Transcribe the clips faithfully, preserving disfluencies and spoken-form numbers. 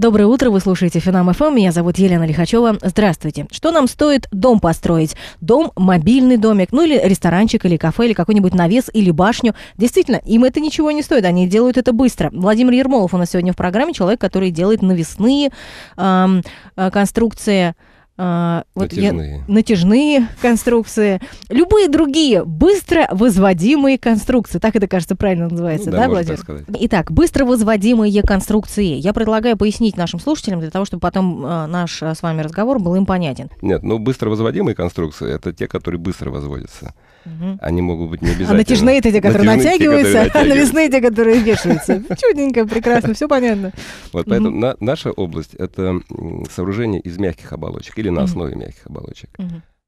Доброе утро, вы слушаете Финам эф эм, меня зовут Елена Лихачева. Здравствуйте. Что нам стоит дом построить? Дом, мобильный домик, ну или ресторанчик, или кафе, или какой-нибудь навес, или башню. Действительно, им это ничего не стоит, они делают это быстро. Владимир Ермолов у нас сегодня в программе, человек, который делает навесные э, конструкции, э, вот натяжные. Я, натяжные конструкции, любые другие быстро возводимые конструкции. Так это, кажется, правильно называется, ну, да, да, Владимир? Итак, быстро возводимые конструкции. Я предлагаю пояснить нашим слушателям, для того, чтобы потом э, наш с вами разговор был им понятен. Нет, ну быстро возводимые конструкции — это те, которые быстро возводятся. Угу. Они могут быть не обязательно. А натяжные — это те, которые натяжные, натягиваются, те, которые натягиваются, а навесные — те, которые вешаются. Чудненько, прекрасно, все понятно. Вот поэтому на, наша область — это сооружение из мягких оболочек или на основе мягких оболочек.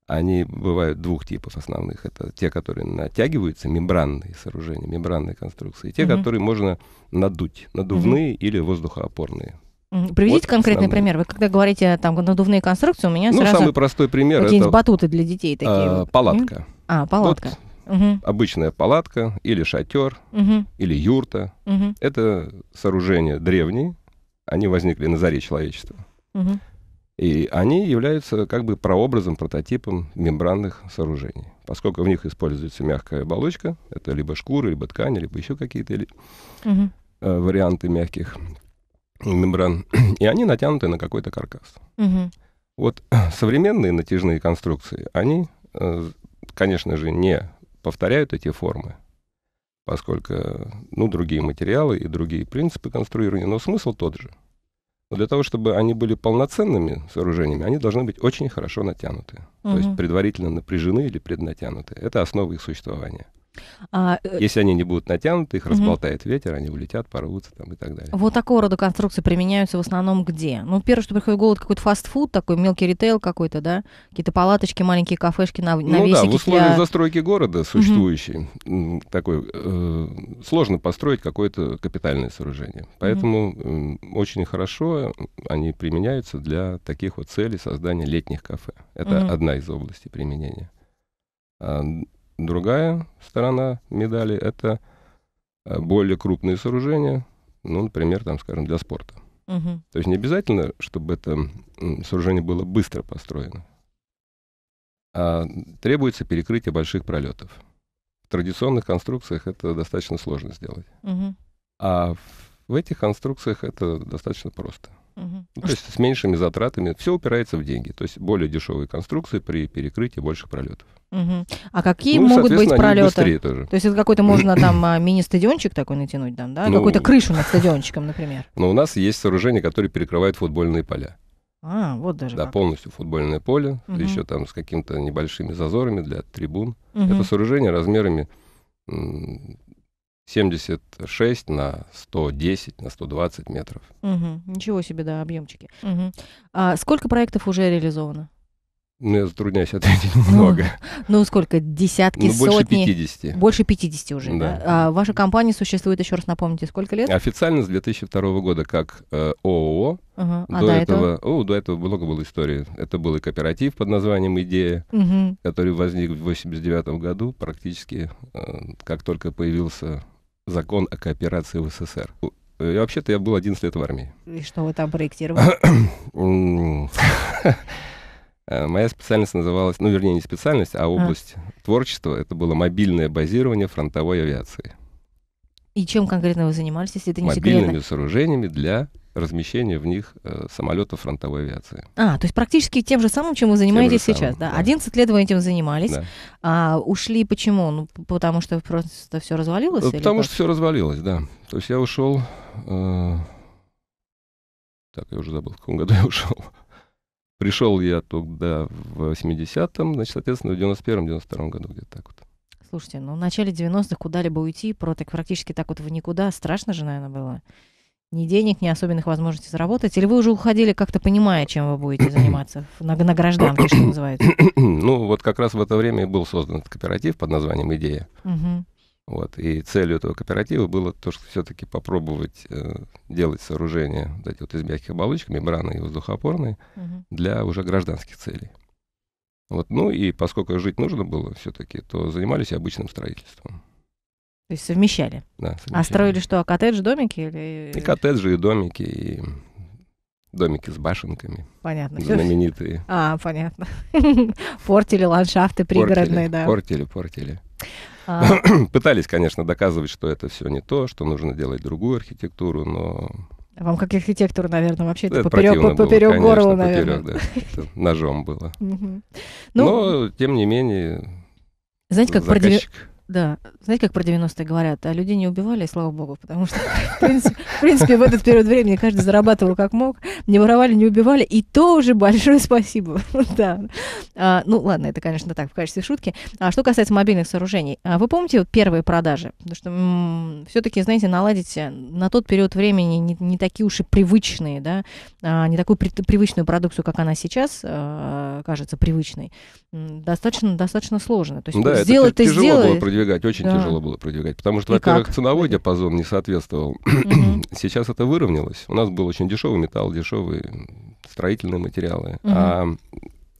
Они бывают двух типов основных. Это те, которые натягиваются, мембранные сооружения, мембранные конструкции, и те, которые можно надуть, надувные или воздухоопорные. Приведите вот конкретный основной пример. Вы когда говорите там надувные конструкции, у меня ну, сразу самый простой пример — какие-нибудь это батуты для детей такие. А, вот. Палатка. А, палатка. Вот угу. Обычная палатка или шатер, угу. или юрта. Угу. Это сооружения древние, они возникли на заре человечества. Угу. И они являются как бы прообразом, прототипом мембранных сооружений. Поскольку в них используется мягкая оболочка, это либо шкура, либо ткань, либо еще какие-то угу. варианты мягких мембран, и они натянуты на какой-то каркас. Угу. Вот современные натяжные конструкции, они, конечно же, не повторяют эти формы, поскольку, ну, другие материалы и другие принципы конструирования, но смысл тот же. Но для того, чтобы они были полноценными сооружениями, они должны быть очень хорошо натянуты, угу. то есть предварительно напряжены или преднатянуты. Это основа их существования. А, Если они не будут натянуты, их угу. разболтает ветер, они улетят, порвутся там и так далее. Вот такого рода конструкции применяются в основном где? Ну, первое, что приходит в голову, какой-то фастфуд, такой мелкий ритейл какой-то, да? Какие-то палаточки, маленькие кафешки, навесики. Ну да, в условиях для... застройки города существующей угу. такой, э, сложно построить какое-то капитальное сооружение. Поэтому угу. э, очень хорошо они применяются для таких вот целей создания летних кафе. Это угу. одна из областей применения. Другая сторона медали — это более крупные сооружения, ну, например, там, скажем, для спорта. Угу. То есть не обязательно, чтобы это сооружение было быстро построено, а требуется перекрытие больших пролетов. В традиционных конструкциях это достаточно сложно сделать, угу. а в этих конструкциях это достаточно просто. Угу. То есть с меньшими затратами, все упирается в деньги. То есть более дешевые конструкции при перекрытии больших пролетов. Угу. А какие ну, могут быть пролеты? То есть это какой-то можно там мини-стадиончик такой натянуть, там, да? Ну, какую-то крышу над стадиончиком, например. Но у нас есть сооружения, которые перекрывают футбольные поля. А, вот даже Да, как. Полностью футбольное поле, угу. еще там с какими-то небольшими зазорами для трибун. Угу. Это сооружение размерами семьдесят шесть на сто десять, на сто двадцать метров. Угу. Ничего себе, да, объемчики. Угу. А сколько проектов уже реализовано? Ну, я затрудняюсь ответить, много. Ну, ну сколько? Десятки, ну, больше сотни? пятидесяти. Больше пятидесяти уже, да. да? А ваша компания существует, еще раз напомните, сколько лет? Официально с две тысячи второго года как э, ООО. Ага. До, а до, этого, этого? О, до этого много было истории. Это был и кооператив под названием «Идея», угу. который возник в восемьдесят девятом году, практически э, как только появился закон о кооперации в СССР. И вообще-то я был одиннадцать лет в армии. И что вы там проектировали? Моя специальность называлась, ну, вернее, не специальность, а область а. творчества. Это было мобильное базирование фронтовой авиации. И чем конкретно вы занимались, если это не секретно? Мобильными сооружениями для размещения в них э, самолетов фронтовой авиации. А, то есть практически тем же самым, чем вы занимаетесь тем же сейчас. Самым, да? Да. одиннадцать лет вы этим занимались. Да. А, ушли почему? Ну, потому что просто все развалилось? Потому или что просто... все развалилось, да. То есть я ушел... Э... Так, я уже забыл, в каком году я ушел. Пришел я туда в восьмидесятом, значит, соответственно, в девяносто первом — девяносто втором году где-то так вот. Слушайте, ну в начале девяностых куда-либо уйти, про так практически так вот в никуда, страшно же, наверное, было. Ни денег, ни особенных возможностей заработать. Или вы уже уходили, как-то понимая, чем вы будете заниматься, на, на гражданке, что называется? Ну, вот как раз в это время и был создан этот кооператив под названием «Идея». Угу. Вот, и целью этого кооператива было то, что все-таки попробовать э, делать сооружения вот эти вот из мягких оболочек, мембранные и воздухоопорные, угу. для уже гражданских целей. Вот, ну и поскольку жить нужно было все-таки, то занимались обычным строительством. То есть совмещали? Да, совмещали. А строили что, коттедж, домики? Или... И коттеджи, и домики, и Домики с башенками. Понятно. Знаменитые. А, понятно. Портили ландшафты пригородные, портили, да. Портили, портили. А... Пытались, конечно, доказывать, что это все не то, что нужно делать другую архитектуру, но... Вам как архитектор, наверное, вообще это поперек горла, наверное. Поперёк, да. Это ножом было. Угу. Ну, но, тем не менее, знаете, как заказчик... Да, знаете, как про девяностые говорят, а людей не убивали, слава богу, потому что, в принципе, в, принципе, в этот период времени каждый зарабатывал как мог, не воровали, не убивали, и тоже большое спасибо. Да. А, ну, ладно, это, конечно, так, в качестве шутки. А что касается мобильных сооружений, а вы помните вот первые продажи? Потому что м-м, все-таки, знаете, наладить на тот период времени не, не такие уж и привычные, да, а, не такую при- привычную продукцию, как она сейчас, а, кажется, привычной, достаточно, достаточно сложно. То есть, да, сделать это тяжело сделать... было продвигать. Очень да. тяжело было продвигать, потому что, и во-первых, как? ценовой диапазон не соответствовал. Uh-huh. Сейчас это выровнялось. У нас был очень дешевый металл, дешевые строительные материалы. Uh-huh. А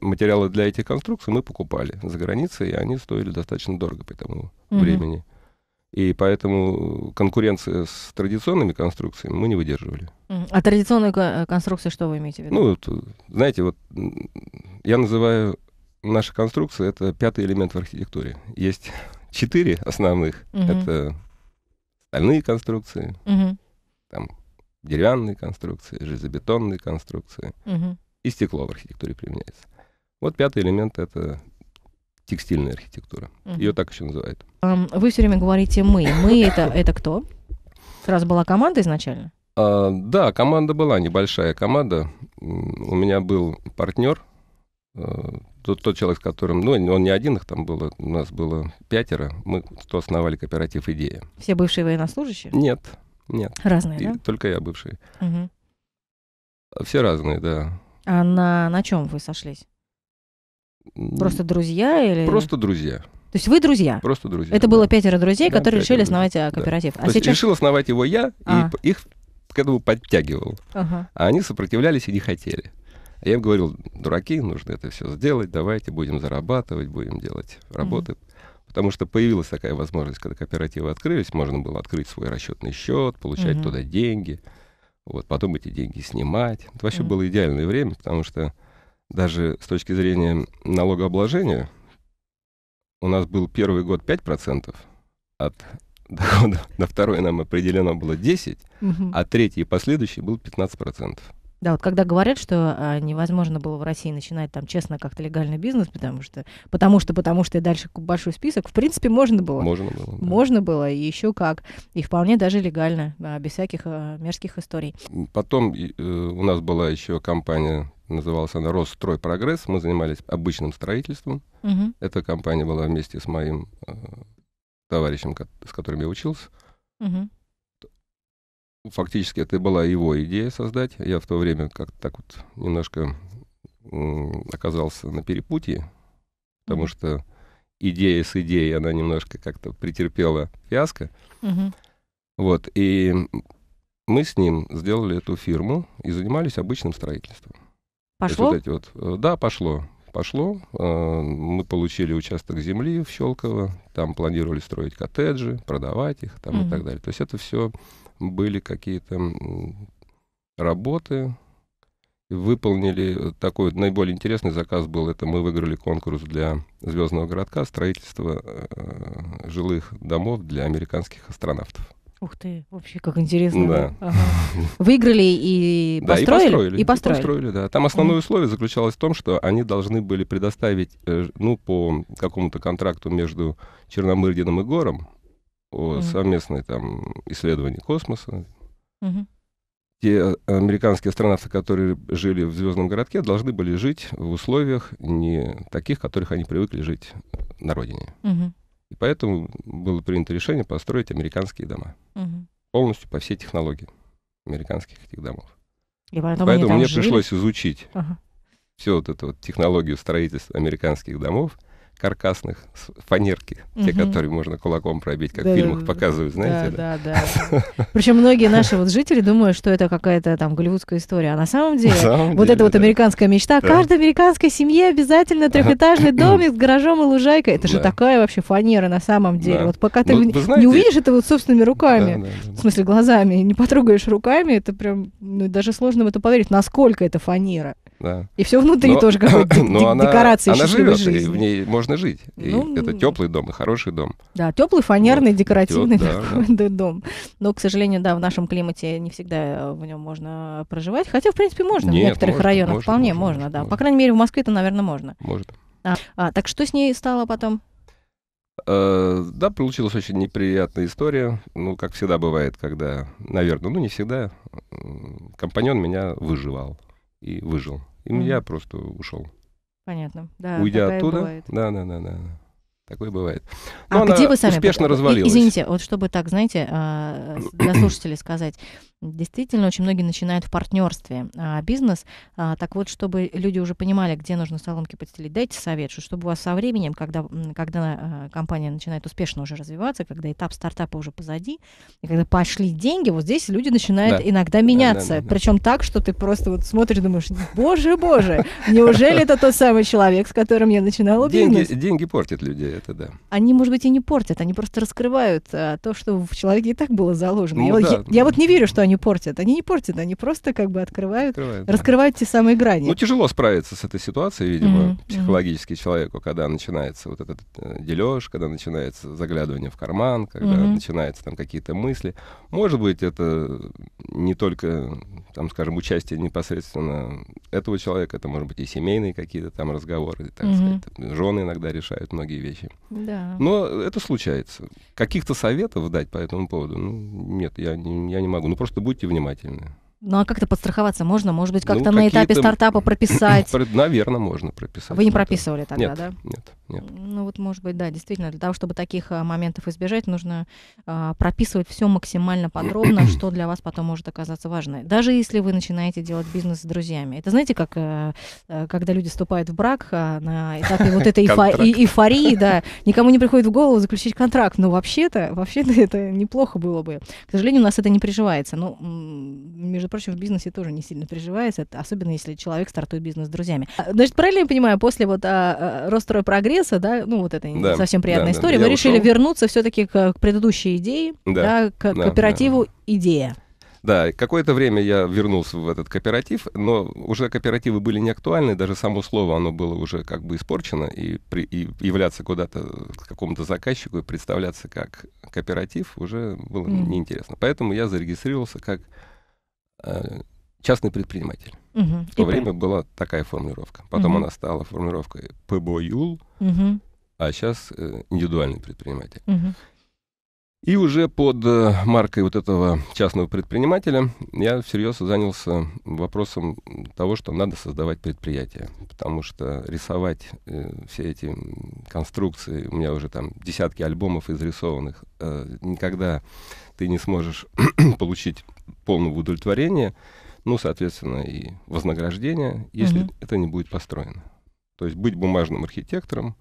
материалы для этих конструкций мы покупали за границей, и они стоили достаточно дорого по тому uh-huh. времени. И поэтому конкуренция с традиционными конструкциями мы не выдерживали. Uh-huh. А традиционные конструкции что вы имеете в виду? Ну, это, знаете, вот я называю наши конструкции, это пятый элемент в архитектуре. Есть... Четыре основных uh-huh. — это стальные конструкции, uh-huh. там, деревянные конструкции, железобетонные конструкции, uh-huh. и стекло в архитектуре применяется. Вот пятый элемент — это текстильная архитектура. Uh-huh. Ее так еще называют. Um, вы все время говорите «мы». «Мы» — это, это кто? Сразу была команда изначально? Uh, да, команда была, небольшая команда. У меня был партнер, uh, Тот, тот человек, с которым... Ну, он не один, их там было, у нас было пятеро. Мы основали кооператив «Идея». Все бывшие военнослужащие? Нет, нет. Разные, и, да? Только я бывший. Угу. Все разные, да. А на, на чем вы сошлись? Просто друзья или... Просто друзья. То есть вы друзья? Просто друзья. Это да. было пятеро друзей, да, которые решили друзей. основать кооператив. Да. А сейчас... Решил основать его я, а. и их к этому подтягивал. Ага. А они сопротивлялись и не хотели. Я им говорил, дураки, нужно это все сделать, давайте будем зарабатывать, будем делать работы. Mm-hmm. Потому что появилась такая возможность, когда кооперативы открылись, можно было открыть свой расчетный счет, получать mm-hmm. туда деньги, вот, потом эти деньги снимать. Это вообще mm-hmm. было идеальное время, потому что даже с точки зрения налогообложения у нас был первый год пять процентов от дохода, на второй нам определено было десять процентов, mm-hmm. а третий и последующий был пятнадцать процентов. Да, вот когда говорят, что а, невозможно было в России начинать там честно как-то легальный бизнес, потому что, потому что, потому что и дальше большой список, в принципе, можно было. Можно было. Да. Можно было, и еще как. И вполне даже легально, а, без всяких а, мерзких историй. Потом э, у нас была еще компания, называлась она «Росстрой-Прогресс». Мы занимались обычным строительством. Угу. Эта компания была вместе с моим э, товарищем, с которым я учился. Угу. Фактически это была его идея создать. Я в то время как-то так вот немножко м- оказался на перепутье, потому mm-hmm. что идея с идеей, она немножко как-то претерпела фиаско. Mm-hmm. Вот, и мы с ним сделали эту фирму и занимались обычным строительством. Пошло? Вот эти вот, да, пошло. Пошло. Мы получили участок земли в Щелково, там планировали строить коттеджи, продавать их там, mm-hmm. и так далее. То есть это все... были какие-то работы, выполнили такой наиболее интересный заказ был, это мы выиграли конкурс для Звездного городка, строительство э, жилых домов для американских астронавтов. Ух ты, вообще как интересно. Да. Да? Ага. Выиграли и построили? Да, и построили. И построили. И построили, да. Там основное mm-hmm. условие заключалось в том, что они должны были предоставить, э, ну, по какому-то контракту между Черномырдином и Гором, о mm-hmm. совместное там исследование космоса. Mm-hmm. Те американские астронавты, которые жили в Звездном городке, должны были жить в условиях не таких, в которых они привыкли жить на родине. Mm-hmm. И поэтому было принято решение построить американские дома. Mm-hmm. Полностью по всей технологии американских этих домов. И поэтому, и поэтому мне жили? Пришлось изучить uh-huh. всю вот эту вот технологию строительства американских домов, каркасных, фанерки, угу. те, которые можно кулаком пробить, как да, в фильмах показывают, знаете? Да, да, да. да. Причем многие наши вот жители думают, что это какая-то там голливудская история, а на самом деле на самом вот деле, эта вот да. американская мечта. Да. Каждой американской семье обязательно трехэтажный домик с гаражом и лужайкой. Это да. же такая вообще фанера на самом деле. Да. Вот пока ты ну, знаете, не увидишь это вот собственными руками, да, да, да, да. в смысле глазами, не потрогаешь руками, это прям, ну, даже сложно в это поверить, насколько это фанера. Да. И все внутри но, тоже какой-то но декорации она, она живет, жизни. И в ней можно жить. И ну, это теплый дом, и хороший дом. Да, теплый, фанерный, вот, декоративный идет, такой да, да. дом. Но, к сожалению, да, в нашем климате не всегда в нем можно проживать. Хотя, в принципе, можно. Нет, в некоторых можно, районах можно, вполне можно, можно да. Можно. По крайней мере, в Москве-то, наверное, можно. Может. А, а, так что с ней стало потом? Э, да, получилась очень неприятная история. Ну, как всегда бывает, когда, наверное, ну не всегда, компаньон меня выживал. И выжил. И mm. я просто ушел. Понятно. Да, уйдя оттуда. Да, да, да, да. Такое бывает. Но а она где вы сами успешно были? Развалилась. Извините, вот чтобы так, знаете, для слушателей сказать, действительно, очень многие начинают в партнерстве а, бизнес. А, так вот, чтобы люди уже понимали, где нужно соломки подстелить, дайте совет, чтобы у вас со временем, когда, когда компания начинает успешно уже развиваться, когда этап стартапа уже позади, и когда пошли деньги, вот здесь люди начинают да. иногда меняться. Да, да, да, да. Причем так, что ты просто вот смотришь, думаешь, боже, боже, неужели это тот самый человек, с которым я начинала бизнес? Деньги портят людей. Это да. Они, может быть, и не портят, они просто раскрывают а, то, что в человеке и так было заложено. Ну, я, да, я, да. я вот не верю, что они портят. Они не портят, они просто как бы открывают, открывают раскрывают да. те самые грани. Ну, тяжело справиться с этой ситуацией, видимо, mm-hmm. психологически mm-hmm. человеку, когда начинается вот этот дележ, когда начинается заглядывание в карман, когда mm-hmm. начинаются там какие-то мысли. Может быть, это не только, там, скажем, участие непосредственно этого человека, это, может быть, и семейные какие-то там разговоры, так mm-hmm. сказать, там, жены иногда решают многие вещи. Да. Но это случается. Каких-то советов дать по этому поводу? Ну, нет, я не, я не могу. Ну, просто будьте внимательны. Ну, а как-то подстраховаться можно? Может быть, как-то ну, на этапе стартапа прописать? Наверное, можно прописать. Вы не прописывали тогда, нет, да? Нет, нет. Ну, вот, может быть, да, действительно, для того, чтобы таких а, моментов избежать, нужно а, прописывать все максимально подробно, что для вас потом может оказаться важно. Даже если вы начинаете делать бизнес с друзьями. Это, знаете, как а, а, когда люди вступают в брак а, на этапе вот этой эйфории, да, никому не приходит в голову заключить контракт. Но вообще-то, вообще-то это неплохо было бы. К сожалению, у нас это не приживается. Ну, между впрочем, в бизнесе тоже не сильно приживается, особенно если человек стартует бизнес с друзьями. Значит, правильно я понимаю, после вот а, а, Росстрой-Прогресса, да, ну вот это не да, совсем приятная да, история, да, вы решили ушел. вернуться все-таки к, к предыдущей идее, да, да, к да, кооперативу да. «Идея». Да, какое-то время я вернулся в этот кооператив, но уже кооперативы были не актуальны, даже само слово, оно было уже как бы испорчено, и, при, и являться куда-то к какому-то заказчику и представляться как кооператив уже было mm. неинтересно. Поэтому я зарегистрировался как частный предприниматель. Угу. В то И время была такая формулировка. Потом угу. она стала формулировкой ПБОЮЛ, угу. а сейчас э, индивидуальный предприниматель. Угу. И уже под э, маркой вот этого частного предпринимателя я всерьез занялся вопросом того, что надо создавать предприятие. Потому что рисовать э, все эти конструкции, у меня уже там десятки альбомов изрисованных, э, никогда ты не сможешь получить полного удовлетворения, ну, соответственно, и вознаграждения, если uh-huh. это не будет построено. То есть быть бумажным архитектором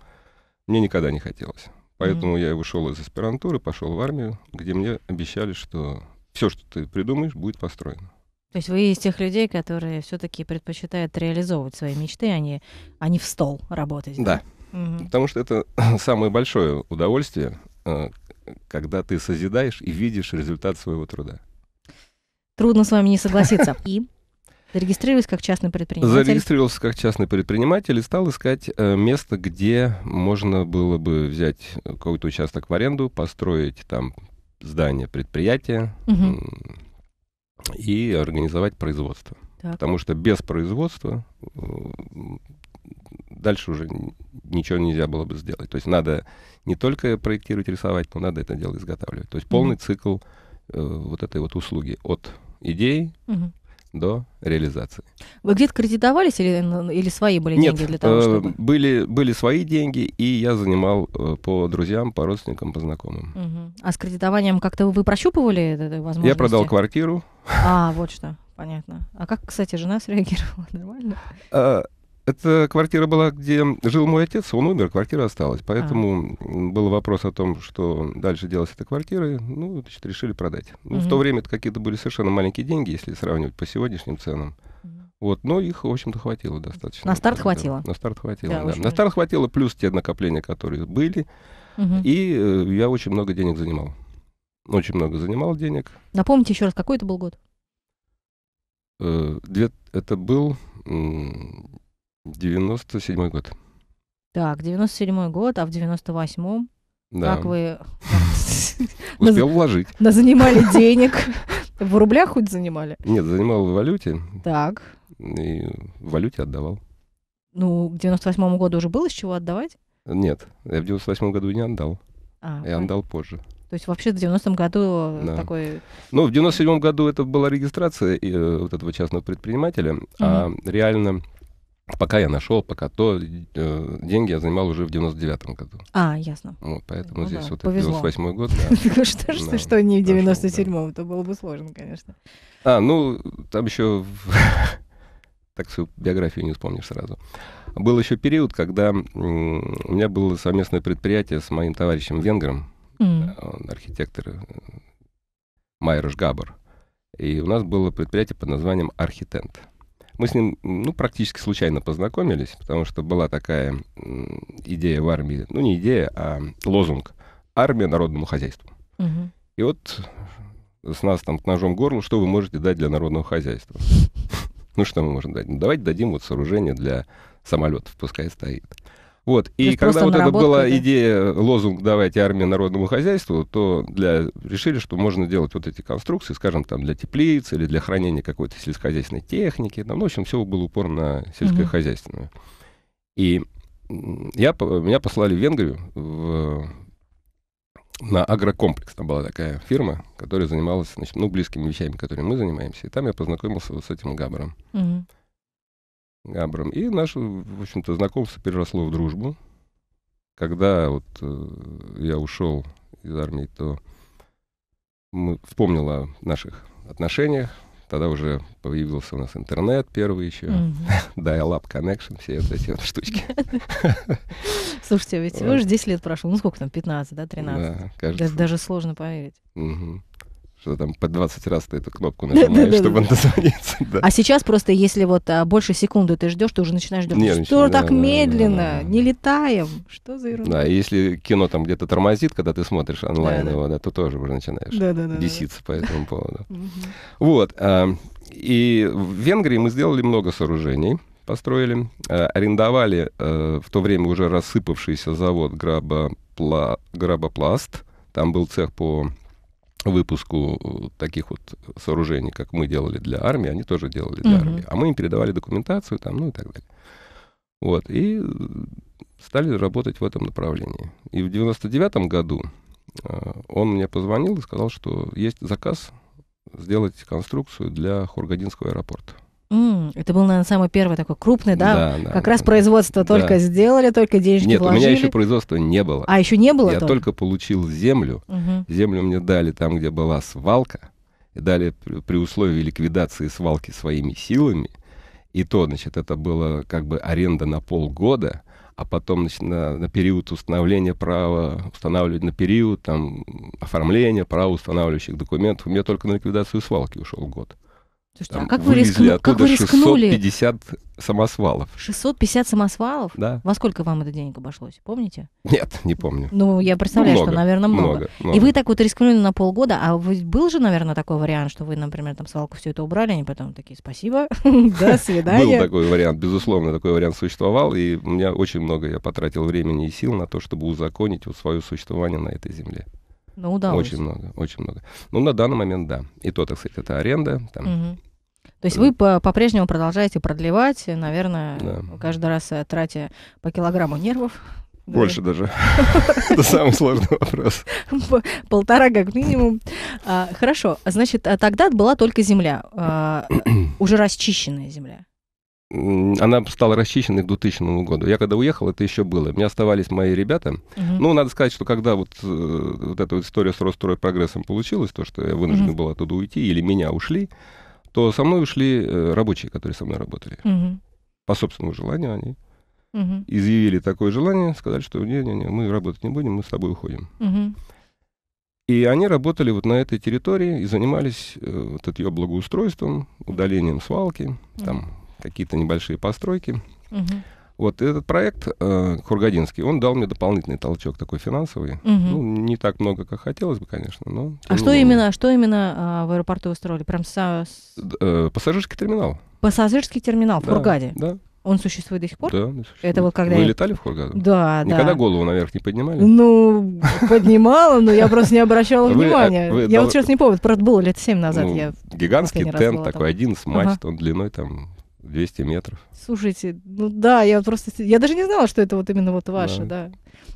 мне никогда не хотелось. Поэтому uh-huh. я вышел из аспирантуры, пошел в армию, где мне обещали, что все, что ты придумаешь, будет построено. То есть вы из тех людей, которые все-таки предпочитают реализовывать свои мечты, а не, а не в стол работать. Да, да? Uh-huh. потому что это самое большое удовольствие, когда ты созидаешь и видишь результат своего труда. Трудно с вами не согласиться. И зарегистрировался как частный предприниматель. Зарегистрировался как частный предприниматель и стал искать э, место, где можно было бы взять какой-то участок в аренду, построить там здание предприятия угу. и организовать производство. Так. Потому что без производства э, дальше уже ничего нельзя было бы сделать. То есть надо не только проектировать, рисовать, но надо это дело изготавливать. То есть полный угу. цикл э, вот этой вот услуги от идей угу. до реализации. Вы где-то кредитовались или, или свои были Нет, деньги для того, чтобы... Нет, э, были, были свои деньги, и я занимал э, по друзьям, по родственникам, по знакомым. Угу. А с кредитованием как-то вы прощупывали эту возможность? Я продал квартиру. А, вот что, понятно. А как, кстати, жена среагировала? Нормально? А, Эта квартира была, где жил мой отец, он умер, квартира осталась. Поэтому а. был вопрос о том, что дальше делать с этой квартирой. Ну, значит, решили продать. Ну, угу. В то время это какие-то были совершенно маленькие деньги, если сравнивать по сегодняшним ценам. Угу. Вот, но их, в общем-то, хватило достаточно. На старт хватило? На старт хватило, да. да. На старт хватило, плюс те накопления, которые были. Угу. И э, я очень много денег занимал. Очень много занимал денег. Напомните еще раз, какой это был год? Э, две, это был... девяносто седьмой год. Так, девяносто седьмой год, а в девяносто восьмом, да. Как вы... Успел вложить. Занимали денег. В рублях хоть занимали? Нет, занимал в валюте. Так. И в валюте отдавал. Ну, к девяносто восьмому году уже было с чего отдавать? Нет, я в девяносто восьмом году не отдал. Я отдал позже. То есть вообще в девяностом году да. такой... Ну, в девяносто седьмом году это была регистрация вот этого частного предпринимателя, угу. а реально... Пока я нашел, пока то, э, деньги я занимал уже в девяносто девятом году. А, ясно. Вот, поэтому ну, здесь да, вот девяносто восьмой год. Что не в девяносто седьмом, то было бы сложно, конечно. А, ну, там еще, так свою биографию не вспомнишь сразу. Был еще период, когда у меня было совместное предприятие с моим товарищем венгром, архитектор Майрош Габор. И у нас было предприятие под названием «Архитент». Мы с ним, ну, практически случайно познакомились, потому что была такая идея в армии, ну, не идея, а лозунг «Армия народному хозяйству». Угу. И вот с нас там к ножом к горлу, что вы можете дать для народного хозяйства? Ну, что мы можем дать? Ну, давайте дадим вот сооружение для самолетов, пускай стоит. Вот, и когда вот это была идея, лозунг «Давайте армия народному хозяйству», то для... решили, что можно делать вот эти конструкции, скажем, там для теплиц или для хранения какой-то сельскохозяйственной техники. Там, ну, в общем, все было упор на сельскохозяйственное. Mm-hmm. И я, меня послали в Венгрию в... на агрокомплекс. Там была такая фирма, которая занималась, значит, ну, близкими вещами, которыми мы занимаемся. И там я познакомился вот с этим Габором. Mm-hmm. Габром. И наше, в общем-то, знакомство переросло в дружбу. Когда вот э, я ушел из армии, то мы вспомнил о наших отношениях. Тогда уже появился у нас интернет первый еще. Mm-hmm. Dial-up connection, все вот эти вот штучки. Слушайте, ведь уже десять лет прошло. Ну сколько там, пятнадцать, да, тринадцать? Даже сложно поверить. Что там по двадцать раз ты эту кнопку нажимаешь, чтобы он дозвонится. А сейчас просто, если вот больше секунды ты ждешь, ты уже начинаешь думать, что так медленно, не летаем, что за ерунда. Да, если кино там где-то тормозит, когда ты смотришь онлайн его, то тоже уже начинаешь беситься по этому поводу. Вот, и в Венгрии мы сделали много сооружений, построили, арендовали в то время уже рассыпавшийся завод Graboplast, там был цех по... выпуску таких вот сооружений, как мы делали для армии, они тоже делали для uh-huh. армии. А мы им передавали документацию, там, ну и так далее. Вот. И стали работать в этом направлении. И в девяносто девятом году э, он мне позвонил и сказал, что есть заказ сделать конструкцию для Хургадинского аэропорта. Mm, это был, наверное, самый первый такой крупный, да? да как да, раз да, производство да. только сделали, только денежки Нет, вложили. Нет, у меня еще производства не было. А, еще не было? Я только, только получил землю. Uh-huh. Землю мне дали там, где была свалка. И дали при условии ликвидации свалки своими силами. И то, значит, это было как бы аренда на полгода, а потом, значит, на, на период установления права, устанавливать на период там, оформления права устанавливающих документов. У меня только на ликвидацию свалки ушел год. Слушайте, там а как вы, рискну... как вы рискнули? шестьсот пятьдесят самосвалов. шестьсот пятьдесят самосвалов? Да. Во сколько вам это денег обошлось? Помните? Нет, не помню. Ну, я представляю, много, что, наверное, много. много. много. И вы так вот рискнули на полгода, а был же, наверное, такой вариант, что вы, например, там свалку все это убрали, они потом такие, спасибо, до свидания. Был такой вариант, безусловно, такой вариант существовал, и у меня очень много, я потратил времени и сил на то, чтобы узаконить вот свое существование на этой земле. Ну, удалось. Очень много, очень много. Ну, на данный момент, да. И то, так сказать, это аренда. Там. Угу. То есть вы по- по-прежнему продолжаете продлевать, наверное, да. каждый раз тратя по килограмму нервов. Больше даже. Это самый сложный вопрос. Полтора как минимум. Хорошо. Значит, тогда была только земля. Уже расчищенная земля. Она стала расчищенной к двухтысячному году. Я когда уехал, это еще было. У меня оставались мои ребята. Uh-huh. Ну, надо сказать, что когда вот, вот эта вот история с Росстрой-Прогрессом получилась, то, что я вынужден uh-huh. был оттуда уйти, или меня ушли, то со мной ушли рабочие, которые со мной работали. Uh-huh. по собственному желанию они угу. изъявили такое желание, сказали, что не-не-не, мы работать не будем, мы с тобой уходим. Угу. И они работали вот на этой территории и занимались э, вот это ее благоустройством, удалением свалки, mm-hmm. там какие-то небольшие постройки. Mm-hmm. Вот этот проект э, Хургадинский, он дал мне дополнительный толчок такой финансовый. Mm-hmm. Ну, не так много, как хотелось бы, конечно, но... А что менее. именно, что именно э, в аэропорту устроили? Прям со... э, пассажирский терминал. Пассажирский терминал в да, Хургаде? Да. Он существует до сих пор? Да, существует. Это вот когда... Вы я... летали в Хургаду? Да, Никогда да. Никогда голову наверх не поднимали? Ну, поднимала, но я просто не обращала внимания. Я вот сейчас не помню, правда, было лет семь назад. Гигантский тент такой, один с мачт, он длиной там двести метров. Слушайте, ну да, я просто... Я даже не знала, что это вот именно вот ваше, да.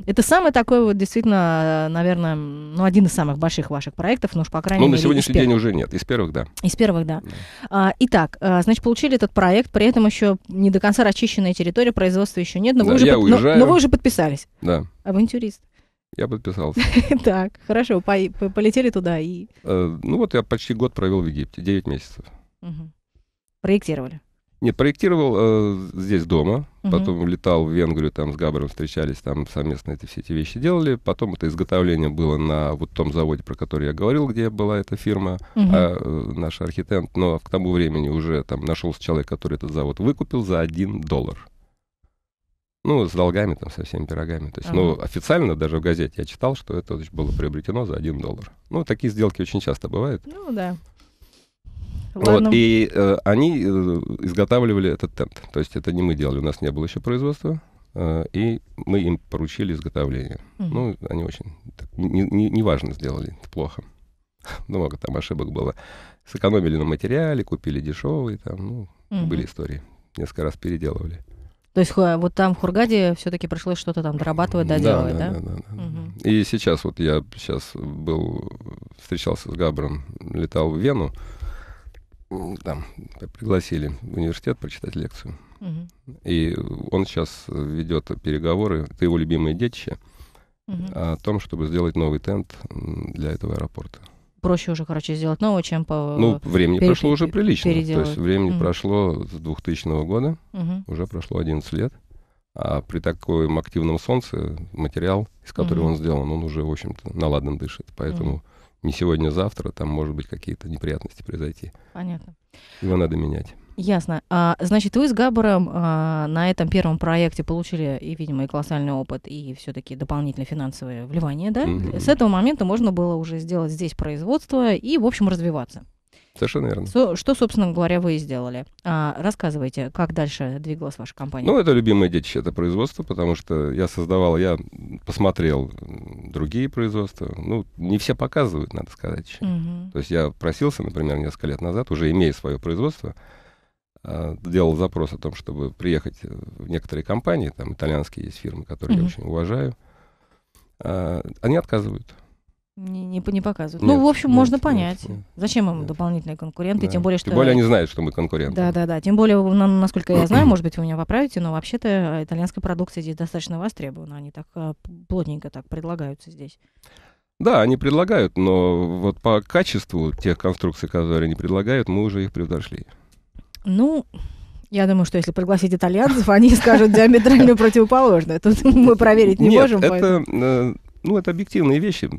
Это самый такой вот действительно, наверное, ну, один из самых больших ваших проектов, ну уж по крайней мере... Ну, на сегодняшний день уже нет, из первых, да. Из первых, да. да. Итак, значит, получили этот проект, при этом еще не до конца расчищенная территория, производства еще нет, но, да, вы, уже я под... но, но вы уже подписались. Да. Авантюрист. Я подписался. Так, хорошо, полетели туда и... Ну вот я почти год провел в Египте, девять месяцев. Проектировали. Не, проектировал э, здесь дома, uh-huh. потом летал в Венгрию, там с Габором встречались, там совместно эти, все эти вещи делали. Потом это изготовление было на вот том заводе, про который я говорил, где была эта фирма, uh-huh. а, э, наш архитент. Но к тому времени уже там нашелся человек, который этот завод выкупил за один доллар. Ну, с долгами, там, со всеми пирогами. То есть, uh-huh. ну, официально даже в газете я читал, что это было приобретено за один доллар. Ну, такие сделки очень часто бывают. Ну, да. Вот, и э, они э, изготавливали этот тент. То есть это не мы делали, у нас не было еще производства, э, и мы им поручили изготовление. Mm-hmm. Ну, они очень так, не, не, неважно сделали, это плохо. Много там ошибок было. Сэкономили на материале, купили дешевый, там, ну, mm-hmm. были истории. Несколько раз переделывали. То есть вот там в Хургаде все-таки пришлось что-то там дорабатывать, доделывать, да? Да, да, да. да, да. Угу. И сейчас вот я сейчас был, встречался с Габором, летал в Вену. Там пригласили в университет прочитать лекцию. Угу. И он сейчас ведет переговоры, это его любимое детище, угу. о том, чтобы сделать новый тент для этого аэропорта. Проще уже, короче, сделать нового, чем по... Ну, времени пере... прошло уже прилично. Переделать. То есть времени угу. прошло с двухтысячного года, угу. уже прошло одиннадцать лет. А при таком активном солнце материал, из которого угу. он сделан, он уже, в общем-то, на ладан дышит. Поэтому... Угу. Не сегодня, а завтра, там может быть какие-то неприятности произойти. Понятно. Его надо менять. Ясно. А, значит, вы с Габором а, на этом первом проекте получили и, видимо, и колоссальный опыт, и все-таки дополнительное финансовое вливание, да? Mm-hmm. С этого момента можно было уже сделать здесь производство и, в общем, развиваться. Совершенно верно. Со, что, собственно говоря, вы и сделали. А, рассказывайте, как дальше двигалась ваша компания? Ну, это любимое детище, это производство, потому что я создавал, я посмотрел другие производства. Ну, не все показывают, надо сказать. Еще. Угу. То есть я просился, например, несколько лет назад, уже имея свое производство, делал запрос о том, чтобы приехать в некоторые компании, там итальянские есть фирмы, которые угу. я очень уважаю. Они отказывают. Не, не, не показывают. Нет, ну, в общем, нет, можно нет, понять. Нет, Зачем им нет. дополнительные конкуренты? Да. Тем более, что... Тем более они знают, что мы конкуренты. Да-да-да. Тем более, насколько я знаю, может быть, вы меня поправите, но вообще-то итальянская продукция здесь достаточно востребована. Они так плотненько так предлагаются здесь. Да, они предлагают, но вот по качеству тех конструкций, которые они предлагают, мы уже их превзошли. Ну... Я думаю, что если пригласить итальянцев, они скажут диаметрально противоположное. Тут мы проверить не можем. Нет, это... Ну, это объективные вещи,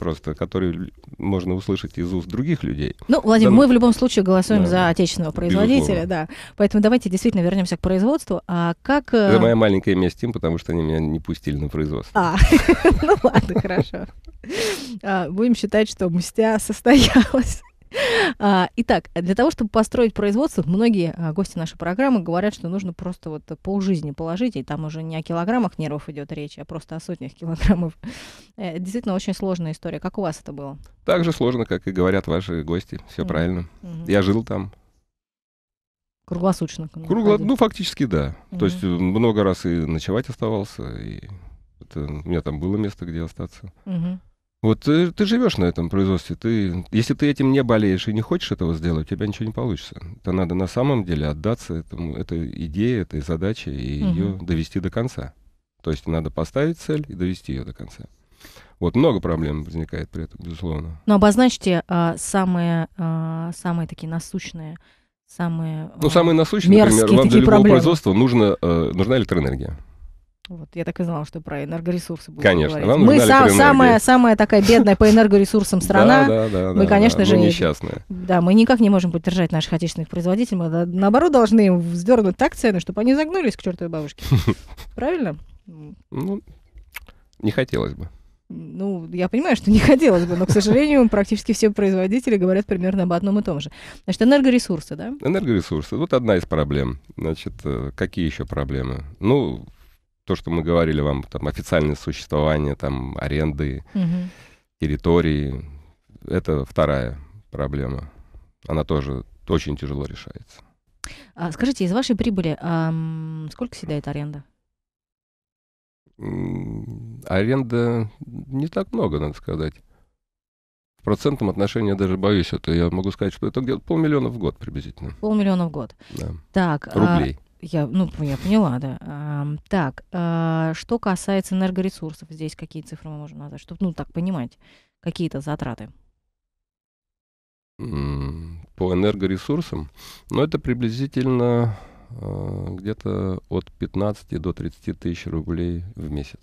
просто, которые можно услышать из уст других людей. Ну, Владимир, да, мы в любом случае голосуем да, за отечественного производителя, безусловно. Да. Поэтому давайте действительно вернемся к производству. А как... Это моя маленькая месть им, потому что они меня не пустили на производство. А, ну ладно, хорошо. Будем считать, что мстя состоялась. Итак, для того, чтобы построить производство, многие гости нашей программы говорят, что нужно просто вот полжизни положить, и там уже не о килограммах нервов идет речь, а просто о сотнях килограммов. Это действительно очень сложная история. Как у вас это было? Так же сложно, как и говорят ваши гости. Все mm-hmm. правильно. Mm-hmm. Я жил там. Круглосуточно? Кругло... Ну, фактически, да. Mm-hmm. То есть много раз и ночевать оставался, и это... у меня там было место, где остаться. Mm-hmm. Вот ты, ты живешь на этом производстве, ты, если ты этим не болеешь и не хочешь этого сделать, у тебя ничего не получится. Это надо на самом деле отдаться этому, этой идее, этой задаче и угу. ее довести до конца. То есть надо поставить цель и довести ее до конца. Вот много проблем возникает при этом, безусловно. Но обозначьте а, самые, а, самые такие насущные самые мерзкие. Ну, самые насущные, например, вам для любого проблемы. производства нужна, э, нужна электроэнергия. Вот, я так и знала, что про энергоресурсы будем конечно, говорить. Нам мы са самая, самая такая бедная по энергоресурсам страна. Да, да, да, мы, да, конечно да, же, мы несчастные. Да, мы никак не можем поддержать наших отечественных производителей. Мы, наоборот, должны им вздернуть так цены, чтобы они загнулись к чертовой бабушке. Правильно? Ну, не хотелось бы. Ну, я понимаю, что не хотелось бы, но, к сожалению, практически все производители говорят примерно об одном и том же. Значит, энергоресурсы, да? Энергоресурсы. Вот одна из проблем. Значит, какие еще проблемы? Ну, то, что мы говорили вам, там, официальное существование, там, аренды, угу. территории, это вторая проблема. Она тоже очень тяжело решается. А, скажите, из вашей прибыли, а, сколько съедает аренда? Аренда не так много, надо сказать. В процентном отношении я даже боюсь. Это я могу сказать, что это где-то полмиллиона в год приблизительно. Полмиллиона в год. Да. Так, рублей. А, я, ну, я поняла, да. А, так, а, что касается энергоресурсов, здесь какие цифры мы можем назвать, чтобы, ну, так понимать, какие-то затраты? По энергоресурсам? Ну, это приблизительно... где-то от пятнадцати до тридцати тысяч рублей в месяц.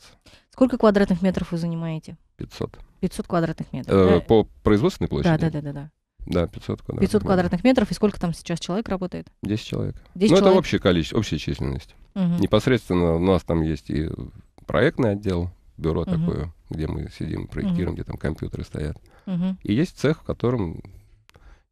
Сколько квадратных метров вы занимаете? пятьсот. пятьсот квадратных метров. Э, да? По производственной площади? Да, да, да, да, да. Да, пятьсот квадратных. пятьсот квадратных метров. И сколько там сейчас человек работает? десять человек. десять ну, человек? Это общее количество, общая численность. Угу. Непосредственно у нас там есть и проектный отдел, бюро угу. такое, где мы сидим, проектируем, угу. где там компьютеры стоят. Угу. И есть цех, в котором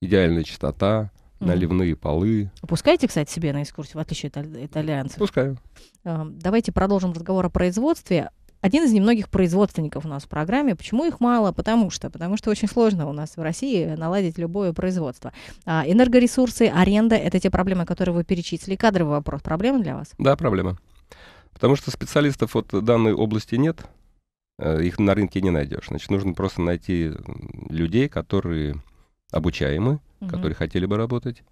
идеальная чистота, наливные mm. полы. Пускаете, кстати, себе на экскурсию, в отличие от итальянцев? Пускаю. Давайте продолжим разговор о производстве. Один из немногих производственников у нас в программе. Почему их мало? Потому что. Потому что очень сложно у нас в России наладить любое производство. Энергоресурсы, аренда — это те проблемы, которые вы перечислили. Кадровый вопрос — проблема для вас? Да, проблема. Потому что специалистов от данной области нет. Их на рынке не найдешь. Значит, нужно просто найти людей, которые обучаемы, угу. которые хотели бы работать.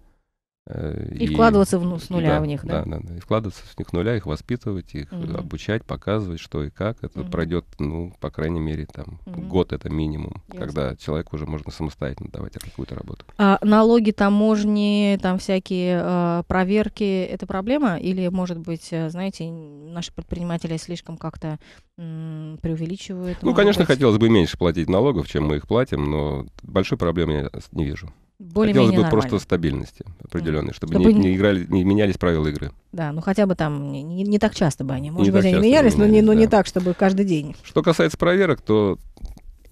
Э, и, и вкладываться в, с нуля да, в них, да? Да, да, да. И вкладываться в них с нуля, их воспитывать, их угу. обучать, показывать, что и как. Это угу. пройдет, ну, по крайней мере, там, угу. год это минимум, ясно. Когда человеку уже можно самостоятельно давать какую-то работу. А налоги, таможни, там всякие э, проверки — это проблема? Или, может быть, знаете, наши предприниматели слишком как-то преувеличивают? Ну, конечно, быть? хотелось бы меньше платить налогов, чем мы их платим, но большой проблемы я не вижу. Более-менее Хотелось бы нормально. просто стабильности определенной, чтобы, чтобы не, не, играли, не менялись правила игры. Да, ну хотя бы там не, не, не так часто бы они, может не быть, они менялись, менялись, но, не, но да. не так, чтобы каждый день. Что касается проверок, то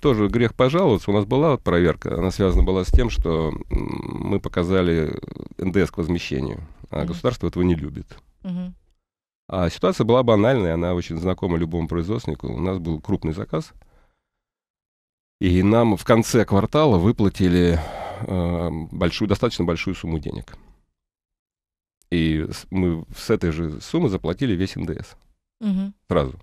тоже грех пожаловаться. У нас была вот проверка, она связана была с тем, что мы показали эн дэ эс к возмещению, а mm-hmm. государство этого не любит. Mm-hmm. А ситуация была банальная, она очень знакома любому производственнику. У нас был крупный заказ, и нам в конце квартала выплатили... большую, достаточно большую сумму денег. И мы с этой же суммы заплатили весь эн дэ эс. Угу. Сразу.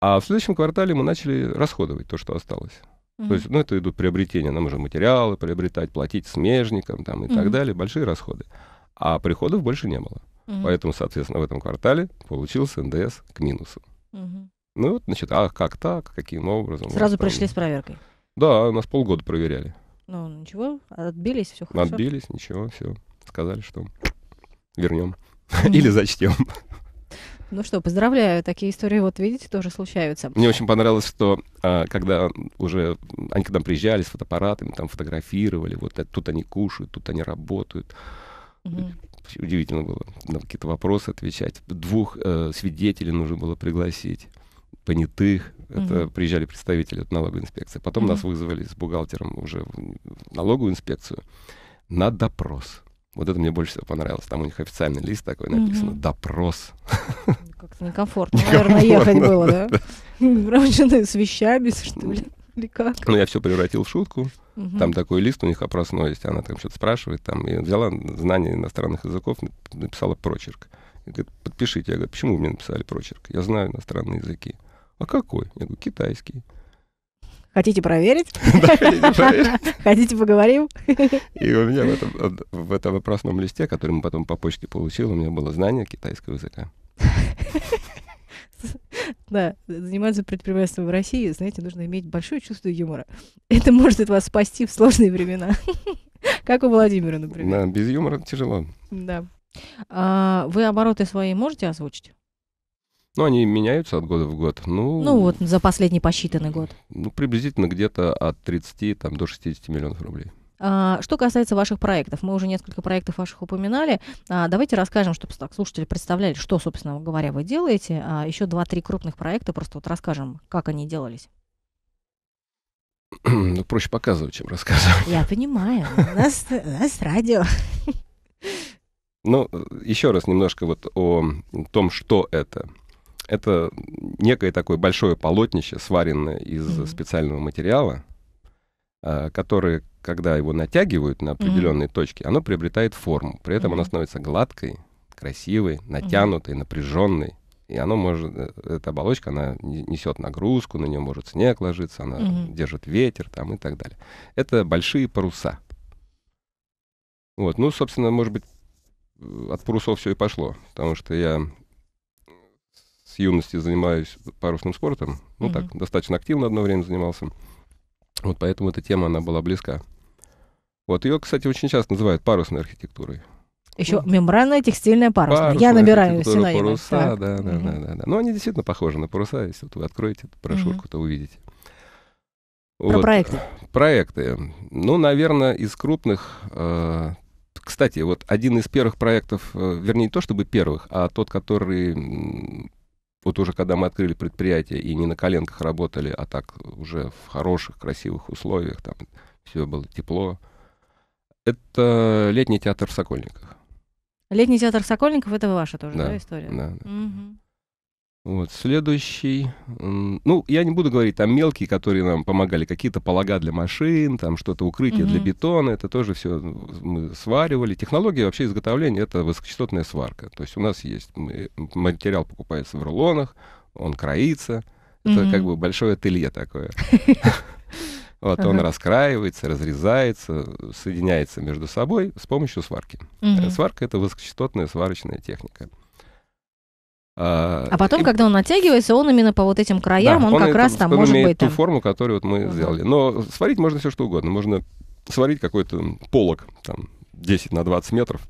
А в следующем квартале мы начали расходовать то, что осталось. Угу. То есть, ну, это идут приобретения. Нам уже материалы приобретать, платить смежникам там, и угу. так далее. Большие расходы. А приходов больше не было. Угу. Поэтому, соответственно, в этом квартале получился эн дэ эс к минусу. Угу. Ну, вот, значит, а как так? Каким образом? Сразу пришли с проверкой? Да, нас полгода проверяли. Ну, ничего, отбились, все хорошо. Отбились, ничего, все. Сказали, что вернем. Или зачтем. Ну что, поздравляю, такие истории, вот видите, тоже случаются. Мне очень понравилось, что а, когда уже они к нам приезжали с фотоаппаратами, там фотографировали, вот это, тут они кушают, тут они работают. Угу. Удивительно было на какие-то вопросы отвечать. Двух э, свидетелей нужно было пригласить. Понятых, это mm-hmm. приезжали представители от налоговой инспекции. Потом mm-hmm. нас вызвали с бухгалтером уже в налоговую инспекцию на допрос. Вот это мне больше всего понравилось. Там у них официальный лист такой написано. Mm-hmm. Допрос. Как-то некомфортно, наверное, ехать было, да? С вещами, что ли? Или как? Ну, я все превратил в шутку. Угу. Там такой лист у них опросной есть, она там что-то спрашивает, там, и взяла знания иностранных языков, написала прочерк. И говорит, подпишите. Я говорю, почему вы мне написали прочерк? Я знаю иностранные языки. А какой? Я говорю, китайский. Хотите проверить? Хотите поговорим? И у меня в этом опросном листе, который мы потом по почте получили, у меня было знание китайского языка. Да, заниматься предпринимательством в России, знаете, нужно иметь большое чувство юмора. Это может от вас спасти в сложные времена. Как у Владимира, например. Да, без юмора тяжело. Да. А вы обороты свои можете озвучить? Ну, они меняются от года в год. Ну, ну вот за последний посчитанный год. Ну, приблизительно где-то от тридцати там, до шестидесяти миллионов рублей. А, что касается ваших проектов, мы уже несколько проектов ваших упоминали. А, давайте расскажем, чтобы так слушатели представляли, что, собственно говоря, вы делаете. А, еще два-три крупных проекта, просто вот расскажем, как они делались. Ну, проще показывать, чем рассказывать. Я понимаю. У нас, у нас радио. Ну, еще раз немножко вот о том, что это. Это некое такое большое полотнище, сваренное из mm-hmm. специального материала, который, когда его натягивают на определенные mm-hmm. точки, оно приобретает форму. При этом mm-hmm. оно становится гладкой, красивой, натянутой, mm-hmm. напряженной. И оно может, эта оболочка, она несет нагрузку, на нее может снег ложиться, она mm-hmm. держит ветер там, и так далее. Это большие паруса. Вот. Ну, собственно, может быть, от парусов все и пошло, потому что я с юности занимаюсь парусным спортом, ну mm-hmm. так, достаточно активно одно время занимался, вот поэтому эта тема, она была близка. Вот ее, кстати, очень часто называют парусной архитектурой. Еще ну, мембранная текстильная парусная. парусная Я набираю синонимы. Паруса, да, да, да, да, да. Но они действительно похожи на паруса. Если вот вы откроете эту брошюрку, mm-hmm. то увидите. Про вот. проекты. Проекты. Ну, наверное, из крупных... Э, кстати, вот один из первых проектов, э, вернее, не то чтобы первых, а тот, который... Вот уже когда мы открыли предприятие и не на коленках работали, а так уже в хороших, красивых условиях, там все было тепло, это летний театр в Сокольниках. Летний театр Сокольников — это ваша тоже, да, да, история? Да, да. Угу. Вот, следующий. Ну, я не буду говорить, там мелкие, которые нам помогали, какие-то полога для машин, там что-то укрытие угу. для бетона, это тоже все мы сваривали. Технология вообще изготовления — это высокочастотная сварка. То есть у нас есть, мы, материал покупается в рулонах, он кроится, это угу. как бы большое ателье такое. Вот, ага. Он раскраивается, разрезается, соединяется между собой с помощью сварки. Угу. Сварка — это высокочастотная сварочная техника. А, а потом, и... когда он натягивается, он именно по вот этим краям, да, он, он как это, раз там может быть... ту там... форму, которую вот мы ага. сделали. Но сварить можно все что угодно. Можно сварить какой-то полог, там, десять на двадцать метров,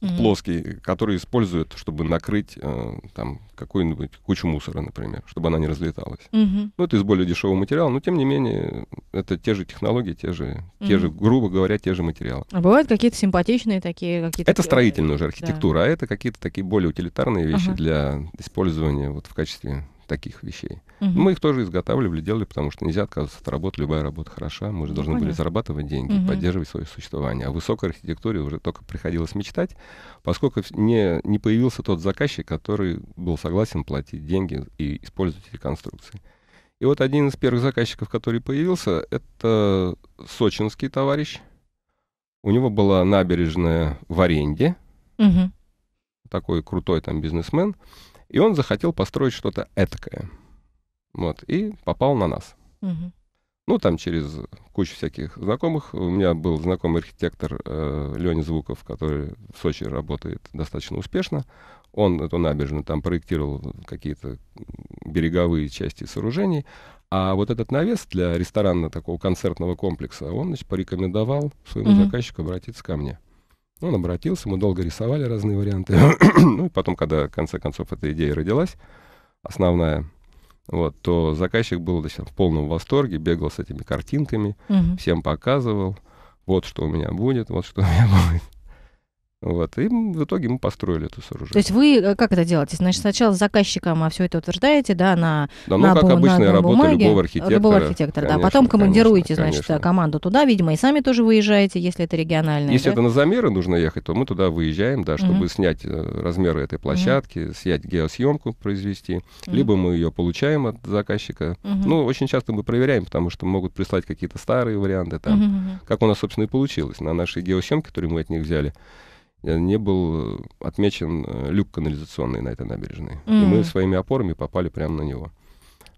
угу. плоский, который используют, чтобы накрыть э, там какую-нибудь кучу мусора, например, чтобы она не разлеталась. Угу. Ну, это из более дешевого материала, но, тем не менее, это те же технологии, те же, угу. те же, грубо говоря, те же материалы. А бывают какие-то симпатичные такие? Какие-то... Это строительная уже архитектура, да. а это какие-то такие более утилитарные вещи ага. для использования вот в качестве таких вещей. Угу. Мы их тоже изготавливали, делали, потому что нельзя отказываться от работы, любая работа хороша, мы же должны Понятно. были зарабатывать деньги, угу. поддерживать свое существование. А в высокой архитектуре уже только приходилось мечтать, поскольку не, не появился тот заказчик, который был согласен платить деньги и использовать реконструкции. И вот один из первых заказчиков, который появился, это сочинский товарищ. У него была набережная в аренде, угу. такой крутой там бизнесмен. И он захотел построить что-то этакое. Вот, и попал на нас. Угу. Ну, там через кучу всяких знакомых. У меня был знакомый архитектор э, Лёня Звуков, который в Сочи работает достаточно успешно. Он эту набережную там проектировал какие-то береговые части сооружений. А вот этот навес для ресторана такого концертного комплекса, он, значит, порекомендовал своему угу. заказчику обратиться ко мне. Он обратился, мы долго рисовали разные варианты. Ну и потом, когда, в конце концов, эта идея родилась, основная, вот, то заказчик был, значит, в полном восторге, бегал с этими картинками, угу. всем показывал, вот что у меня будет, вот что у меня будет. Вот, и в итоге мы построили это сооружение. То есть вы как это делаете? Значит, сначала с заказчиком все это утверждаете, да, на да, ну, на, как обычная на работа бумаге, любого архитектора. Любого архитектора, конечно, да. Потом командируете, конечно, значит, конечно. команду туда, видимо, и сами тоже выезжаете, если это регионально. Если да? это на замеры нужно ехать, то мы туда выезжаем, да, чтобы uh-huh. снять размеры этой площадки, uh-huh. снять геосъемку произвести, uh-huh. либо мы ее получаем от заказчика. Uh-huh. Ну, очень часто мы проверяем, потому что могут прислать какие-то старые варианты там, uh-huh. как у нас, собственно, и получилось. На нашей геосъемке, которую мы от них взяли, не был отмечен люк канализационный на этой набережной. Mm. И мы своими опорами попали прямо на него.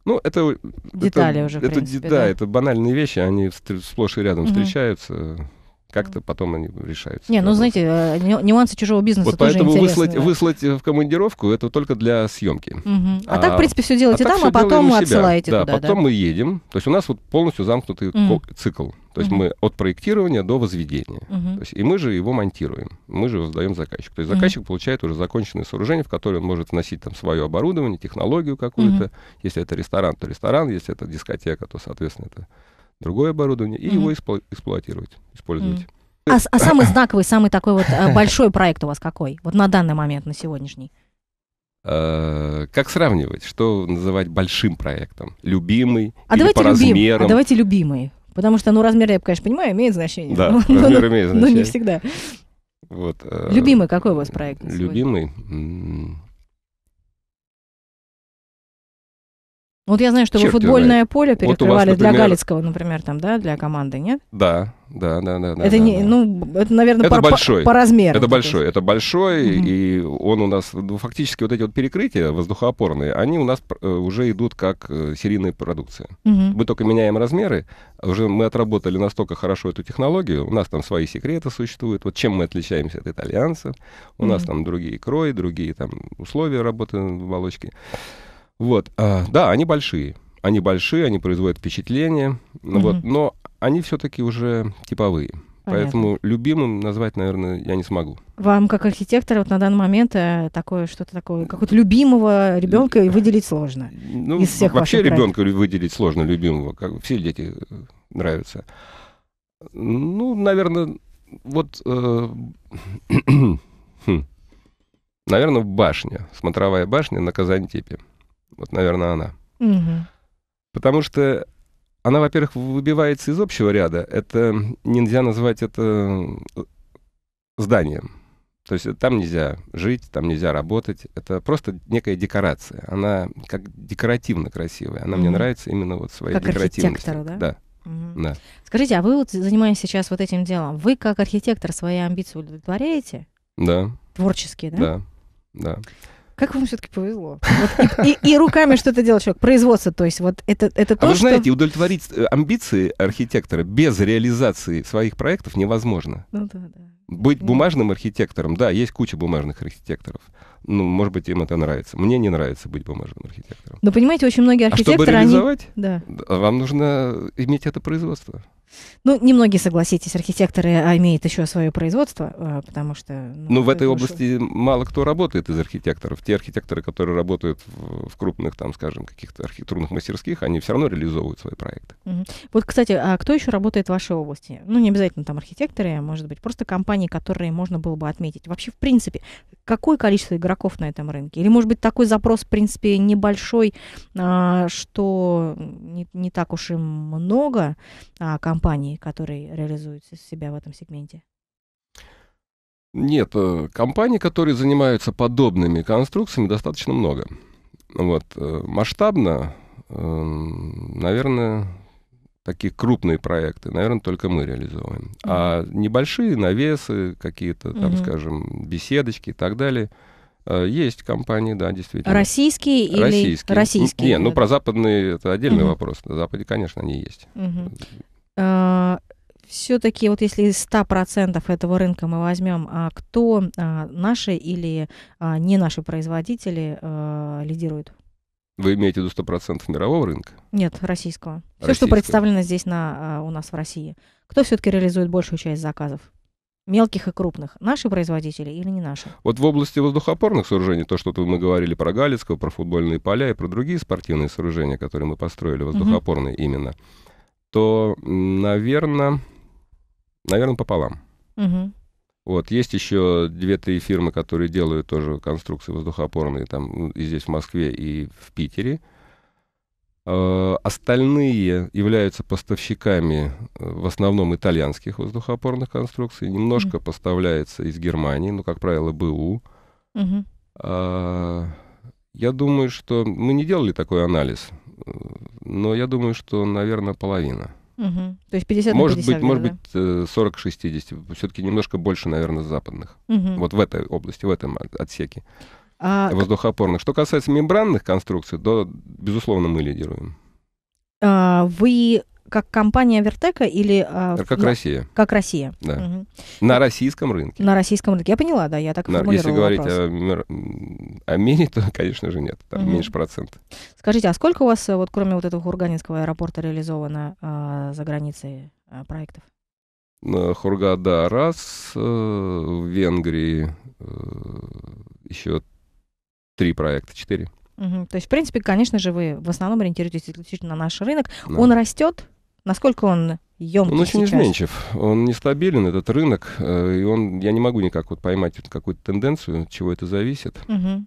Ну, это... Детали это, уже, это, в принципе, да, да, это банальные вещи, они сплошь и рядом mm-hmm. встречаются. Как-то потом они решаются. Не, ну знаете, нюансы чужого бизнеса вот тоже интересны. Поэтому выслать, да. выслать в командировку это только для съемки. Угу. А, а так, в принципе, все делаете а там, а потом отсылаете да, туда. Потом да? мы едем. То есть у нас вот полностью замкнутый угу. цикл. То есть угу. мы от проектирования до возведения. Угу. То есть, и мы же его монтируем. Мы же его сдаем заказчику. То есть заказчик угу. получает уже законченное сооружение, в которое он может вносить там свое оборудование, технологию какую-то. Угу. Если это ресторан, то ресторан. Если это дискотека, то, соответственно, это... другое оборудование, и mm-hmm. его эксплу- эксплуатировать, использовать. Mm-hmm. А, а самый знаковый, самый такой вот большой проект у вас какой? Вот на данный момент, на сегодняшний. Как сравнивать? Что называть большим проектом? Любимый а или давайте по любим. размерам? А давайте любимый. Потому что, ну, размер, я, конечно, понимаю, имеет значение. Да, но, размер но, имеет значение. Но не всегда. Вот, любимый какой у вас проект? Любимый? Вот я знаю, что Черт вы футбольное поле перекрывали вот вас, например, для Галицкого, например, там, да, для команды, нет? Да, да, да, да. Это, да, не, да. Ну, это наверное, это по, большой. по размеру. Это большой, это большой, uh-huh. и он у нас, ну, фактически вот эти вот перекрытия воздухоопорные, они у нас уже идут как серийная продукция. Uh-huh. Мы только меняем размеры, уже мы отработали настолько хорошо эту технологию, у нас там свои секреты существуют, вот чем мы отличаемся от итальянцев, у uh-huh. нас там другие крои, другие там условия работы в оболочке. Вот, а, да, они большие, они большие, они производят впечатление, mm-hmm. вот, но они все-таки уже типовые, понятно. Поэтому любимым назвать, наверное, я не смогу. Вам как архитектор вот на данный момент такое что-то такое, какого-то любимого ребенка выделить сложно? Ну, из всех вообще ребенка проектов. Выделить сложно любимого, как все дети нравятся. Ну, наверное, вот. Э- наверное, башня, смотровая башня на Казантипе. Вот, наверное, она. Угу. Потому что она, во-первых, выбивается из общего ряда. Это нельзя назвать это зданием. То есть там нельзя жить, там нельзя работать. Это просто некая декорация. Она как декоративно красивая. Она угу. мне нравится именно вот своей как декоративностью. Как архитектора, да? Да. Угу. Да. Скажите, а вы вот занимаетесь сейчас вот этим делом. Вы как архитектор свои амбиции удовлетворяете? Да. Творческие, да? Да, да. Как вам все-таки повезло? Вот и, и, и руками что-то делал человек. Производство, то есть, вот это, это а то, вы что... знаете, удовлетворить амбиции архитектора без реализации своих проектов невозможно. Ну, да, да. Быть да. бумажным архитектором, да, есть куча бумажных архитекторов. Ну, может быть, им это нравится. Мне не нравится быть бумажным архитектором. Но, понимаете, очень многие архитекторы... А чтобы реализовать, они... да. вам нужно иметь это производство. Ну, немногие, согласитесь, архитекторы имеют еще свое производство, потому что... Ну, ну в этой области что... мало кто работает из архитекторов. Те архитекторы, которые работают в, в крупных, там, скажем, каких-то архитектурных мастерских, они все равно реализовывают свои проекты. Угу. Вот, кстати, а кто еще работает в вашей области? Ну, не обязательно там архитекторы, может быть, просто компании, которые можно было бы отметить. Вообще, в принципе, какое количество игроков на этом рынке? Или, может быть, такой запрос, в принципе, небольшой, а, что не, не так уж и много а, компаний, компании, которые реализуют себя в этом сегменте? Нет, компаний, которые занимаются подобными конструкциями, достаточно много. Вот. Масштабно, наверное, такие крупные проекты, наверное, только мы реализуем. Mm-hmm. А небольшие навесы, какие-то, там, mm-hmm. скажем, беседочки и так далее... Есть компании, да, действительно. Российские или российские? Российские. Нет, ну про западные это отдельный mm-hmm. вопрос. На Западе, конечно, они есть. Mm-hmm. Uh, все-таки вот если из ста процентов этого рынка мы возьмем, а кто а, наши или а, не наши производители а, лидируют? Вы имеете в виду сто процентов мирового рынка? Нет, российского. российского. Все, что представлено здесь на, а, у нас в России. Кто все-таки реализует большую часть заказов? Мелких и крупных. Наши производители или не наши? Вот в области воздухоопорных сооружений, то, что мы говорили про Галицкого, про футбольные поля и про другие спортивные сооружения, которые мы построили, воздухоопорные uh-huh. именно, то, наверное, наверное, пополам. Угу. Вот, есть еще две-три фирмы, которые делают тоже конструкции воздухоопорные, там, и здесь в Москве, и в Питере. Э-э- остальные являются поставщиками в основном итальянских воздухоопорных конструкций. Немножко угу. поставляется из Германии, ну, как правило, БУ. Угу. Я думаю, что... Мы не делали такой анализ, но я думаю, что, наверное, половина. Угу. То есть пятьдесят на пятьдесят, может быть, да? Может быть, сорок шестьдесят. Все-таки немножко больше, наверное, западных. Угу. Вот в этой области, в этом отсеке а... воздухоопорных. Что касается мембранных конструкций, то, безусловно, мы лидируем. А вы... как компания Вертека или... Э, как на... Россия. Как Россия. Да. Угу. На российском рынке. На российском рынке. Я поняла, да, я так на... формулировала. Если говорить о, о Мине, то, конечно же, нет. Там угу. меньше процента. Скажите, а сколько у вас, вот кроме вот этого Хургадинского аэропорта, реализовано э, за границей э, проектов? Хурга, да, раз. Э, в Венгрии э, еще три проекта, четыре. Угу. То есть, в принципе, конечно же, вы в основном ориентируетесь исключительно на наш рынок. Да. Он растет? Насколько он емкий сейчас? Он очень изменчив. Он нестабилен, этот рынок. Э, и он, я не могу никак вот поймать какую-то тенденцию, от чего это зависит. Угу.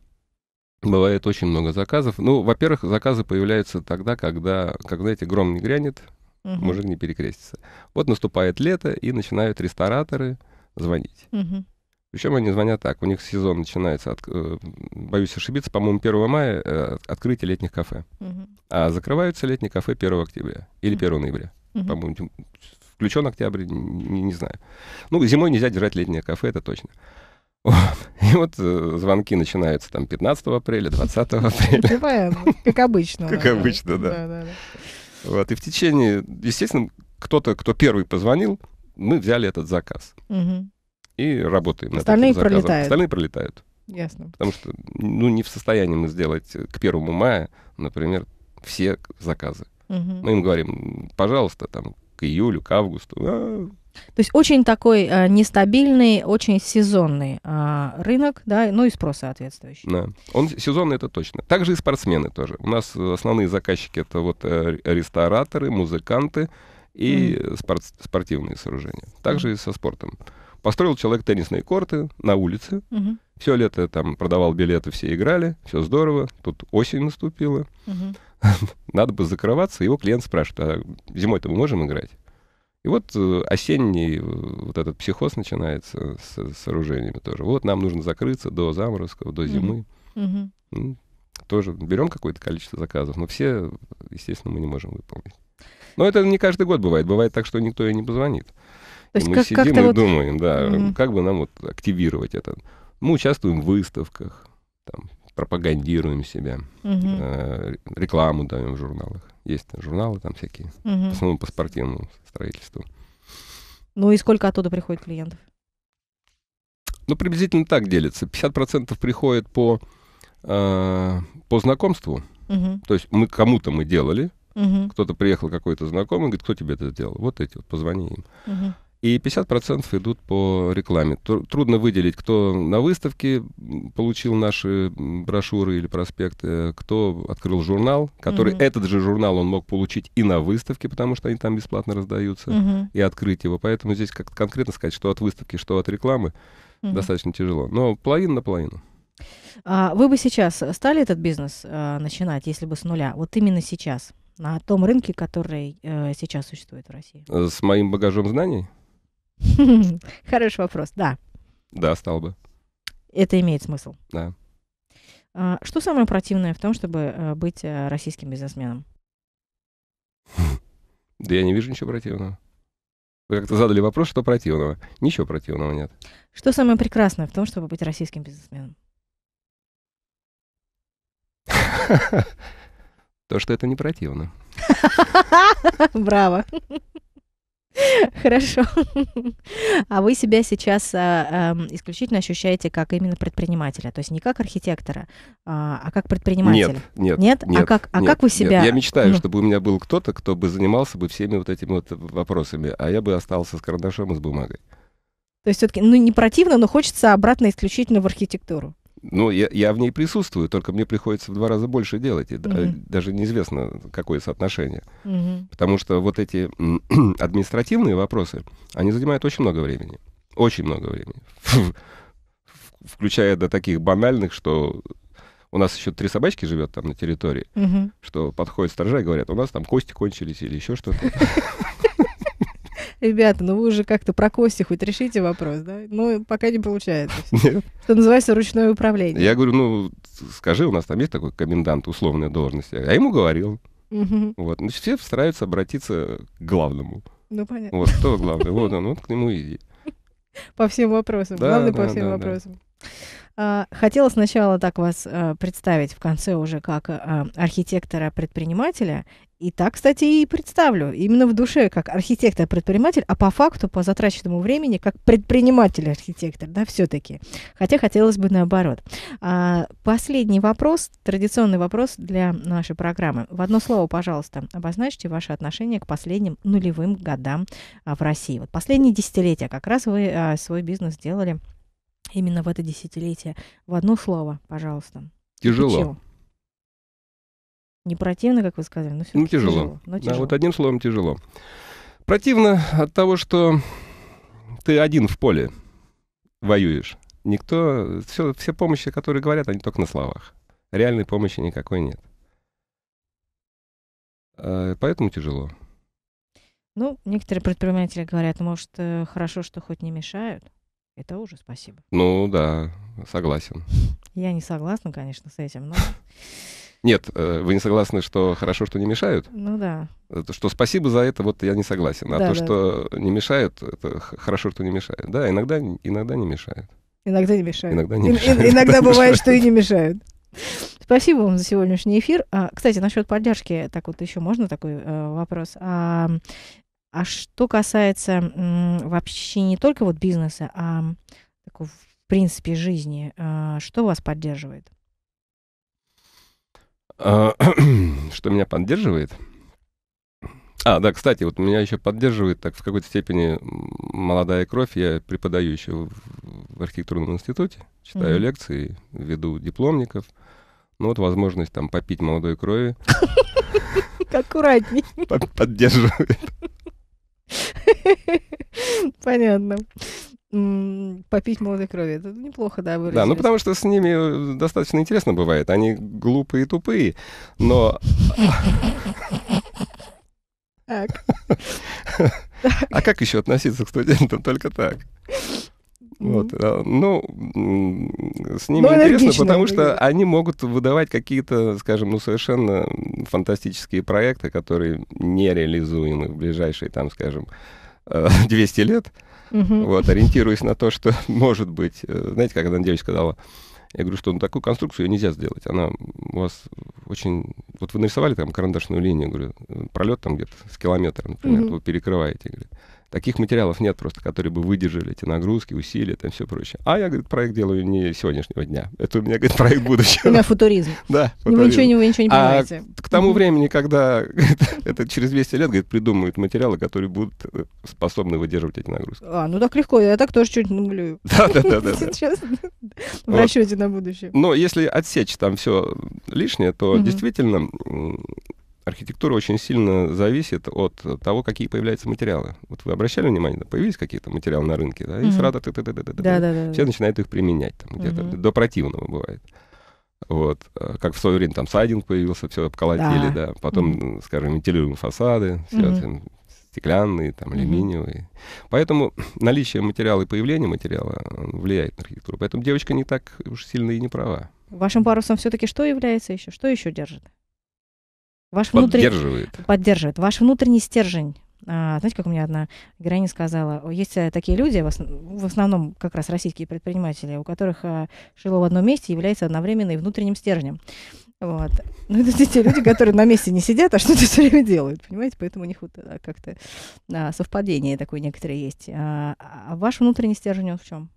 Бывает очень много заказов. Ну, во-первых, заказы появляются тогда, когда, когда эти гром не грянет, угу. мужик не перекрестится. Вот наступает лето, и начинают рестораторы звонить. Угу. Причем они звонят так, у них сезон начинается, от, боюсь ошибиться, по-моему, первого мая э, открытие летних кафе. Uh-huh. А закрываются летние кафе первого октября или uh-huh. первого ноября. Uh-huh. По-моему, включен октябрь, не, не знаю. Ну, зимой нельзя держать летнее кафе, это точно. Вот. И вот э, звонки начинаются там пятнадцатого апреля, двадцатого апреля. Понятно, как обычно. Как обычно, да. Вот, и в течение, естественно, кто-то, кто первый позвонил, мы взяли этот заказ. И работаем над этим заказом. Пролетают. Остальные пролетают. Ясно. Потому что ну, не в состоянии мы сделать к первому мая, например, все заказы. Угу. Мы им говорим, пожалуйста, там, к июлю, к августу. А-а-а. То есть очень такой э, нестабильный, очень сезонный э, рынок, да, ну и спрос соответствующий. Да. Он сезонный, это точно. Также и спортсмены тоже. У нас основные заказчики — это вот э, рестораторы, музыканты и mm. спорт, спортивные сооружения. Также mm. и со спортом. Построил человек теннисные корты на улице. Uh-huh. Все лето там продавал билеты, все играли, все здорово. Тут осень наступила. Uh-huh. Надо бы закрываться. Его клиент спрашивает, а зимой-то мы можем играть? И вот осенний вот этот психоз начинается с сооружениями тоже. Вот нам нужно закрыться до заморозков, до зимы. Uh-huh. Uh-huh. Тоже берем какое-то количество заказов, но все, естественно, мы не можем выполнить. Но это не каждый год бывает. Бывает так, что никто и не позвонит. То есть мы как, сидим и вот... думаем, да, mm-hmm. как бы нам вот активировать это. Мы участвуем в выставках, там, пропагандируем себя, mm-hmm. э, рекламу даем в журналах. Есть там журналы там всякие, mm-hmm. в основном по спортивному строительству. Ну и сколько оттуда приходит клиентов? Ну, приблизительно так делится. пятьдесят процентов приходит по, э, по знакомству. Mm-hmm. То есть мы кому-то мы делали, mm-hmm. кто-то приехал какой-то знакомый, говорит, кто тебе это сделал? Вот эти вот, позвони им. Mm-hmm. И пятьдесят процентов идут по рекламе. Трудно выделить, кто на выставке получил наши брошюры или проспекты, кто открыл журнал, который mm-hmm. этот же журнал он мог получить и на выставке, потому что они там бесплатно раздаются, mm-hmm. и открыть его. Поэтому здесь как-то конкретно сказать, что от выставки, что от рекламы, mm-hmm. достаточно тяжело. Но половина на половину. А вы бы сейчас стали этот бизнес э, начинать, если бы с нуля? Вот именно сейчас, на том рынке, который э, сейчас существует в России? С моим багажом знаний? Хороший вопрос, да. Да, стал бы. Это имеет смысл. Да. Что самое противное в том, чтобы быть российским бизнесменом? Да я не вижу ничего противного. Вы как-то задали вопрос, что противного. Ничего противного нет. Что самое прекрасное в том, чтобы быть российским бизнесменом? То, что это не противно. Браво. Хорошо. А вы себя сейчас а, а, исключительно ощущаете как именно предпринимателя, то есть не как архитектора, а, а как предпринимателя? Нет, нет. Нет? Нет, а как, а нет, как вы себя... Нет. Я мечтаю, чтобы у меня был кто-то, кто бы занимался бы всеми вот этими вот вопросами, а я бы остался с карандашом и с бумагой. То есть все-таки, ну, не противно, но хочется обратно исключительно в архитектуру. Ну, я, я в ней присутствую, только мне приходится в два раза больше делать, и mm-hmm. даже неизвестно, какое соотношение. Mm-hmm. Потому что вот эти административные вопросы, они занимают очень много времени. Очень много времени. Включая до таких банальных, что у нас еще три собачки живет там на территории, mm-hmm. что подходят сторожа и говорят, у нас там кости кончились или еще что-то. Ребята, ну вы уже как-то про кости хоть решите вопрос, да? Ну, пока не получается. Нет. Что называется ручное управление. Я говорю, ну, скажи, у нас там есть такой комендант условной должности. Я ему говорил. Угу. Вот. Ну, все стараются обратиться к главному. Ну, понятно. Вот, кто главный? Вот он, вот к нему иди. По всем вопросам. Да, главный да, по всем да, вопросам. Да. Хотела сначала так вас представить в конце уже как архитектора-предпринимателя. И так, кстати, и представлю. Именно в душе как архитектор-предприниматель, а по факту, по затраченному времени, как предприниматель-архитектор, да, все-таки. Хотя хотелось бы наоборот. Последний вопрос, традиционный вопрос для нашей программы. В одно слово, пожалуйста, обозначьте ваше отношение к последним нулевым годам в России. Вот последние десятилетия как раз вы свой бизнес делали именно в это десятилетие. В одно слово, пожалуйста. Тяжело. Ничего. Не противно, как вы сказали, но все-таки ну, тяжело. тяжело, но тяжело. Да, вот одним словом тяжело. Противно от того, что ты один в поле воюешь. Никто, все, все помощи, которые говорят, они только на словах. Реальной помощи никакой нет. Поэтому тяжело. Ну, некоторые предприниматели говорят, может, хорошо, что хоть не мешают. Это уже спасибо. Ну да, согласен. Я не согласна, конечно, с этим, но... Нет, вы не согласны, что хорошо, что не мешают? Ну да. Что спасибо за это, вот я не согласен. А да, то, да, что да. не мешают, это хорошо, что не мешают. Да, иногда, иногда не мешают. Иногда не мешают. Иногда, не мешают. иногда, иногда бывает, мешают. Что и не мешают. Спасибо вам за сегодняшний эфир. А, кстати, насчет поддержки, так вот еще можно такой а, вопрос? А, а что касается м, вообще не только вот бизнеса, а такой, в принципе жизни, а, что вас поддерживает? Что меня поддерживает? А, да, кстати, вот меня еще поддерживает так в какой-то степени молодая кровь. Я преподаю еще в, в архитектурном институте, читаю mm-hmm. лекции, веду дипломников. Ну вот возможность там попить молодой крови. Аккуратней. Поддерживает. Понятно. Попить молодой крови. Это неплохо, да, выразить. Да, ну потому что с ними достаточно интересно бывает. Они глупые и тупые, но... А как еще относиться к студентам? Только так. Вот. Ну, с ними интересно, потому что они могут выдавать какие-то, скажем, ну, совершенно фантастические проекты, которые нереализуемы в ближайшие, там, скажем, двести лет. Uh-huh. Вот, ориентируясь на то, что может быть. Знаете, как одна девочка сказала, я говорю, что ну, такую конструкцию ее нельзя сделать. Она у вас очень... Вот вы нарисовали там карандашную линию, говорю, пролет там где-то с километра, например, uh-huh. вы перекрываете. Говорю, таких материалов нет просто, которые бы выдержали эти нагрузки, усилия и все прочее. А я, говорит, проект делаю не сегодняшнего дня. Это у меня, говорит, проект будущего. У меня футуризм. Да, футуризм. Вы ничего не, вы ничего не понимаете. А к тому времени, когда это через двести лет, говорит, придумывают материалы, которые будут способны выдерживать эти нагрузки. А, ну так легко. Я так тоже что-нибудь нагулю. Да-да-да. Сейчас в расчете на будущее. Но если отсечь там все лишнее, то действительно... Архитектура очень сильно зависит от того, какие появляются материалы. Вот вы обращали внимание, да, появились какие-то материалы на рынке, да, и сразу все начинают их применять, там, где-то uh-huh. до противного бывает. Вот, как в свое время там сайдинг появился, все обколотили, да, да. потом, uh-huh. скажем, вентилируемые фасады, все, uh-huh. там, стеклянные, там, алюминиевые. Uh-huh. Поэтому наличие материала и появление материала влияет на архитектуру. Поэтому девочка не так уж сильно и не права. Вашим парусом все-таки что является еще? Что еще держит? Ваш поддерживает. Внутрен... Поддерживает. Ваш внутренний стержень. А, знаете, как у меня одна героиня сказала, есть такие люди, в основном как раз российские предприниматели, у которых а, шило в одном месте является одновременно и внутренним стержнем. Вот. Ну, это те люди, которые на месте не сидят, а что-то все время делают, понимаете? Поэтому у них вот, а, как-то а, совпадение такое некоторые есть. А, а ваш внутренний стержень, он в чем?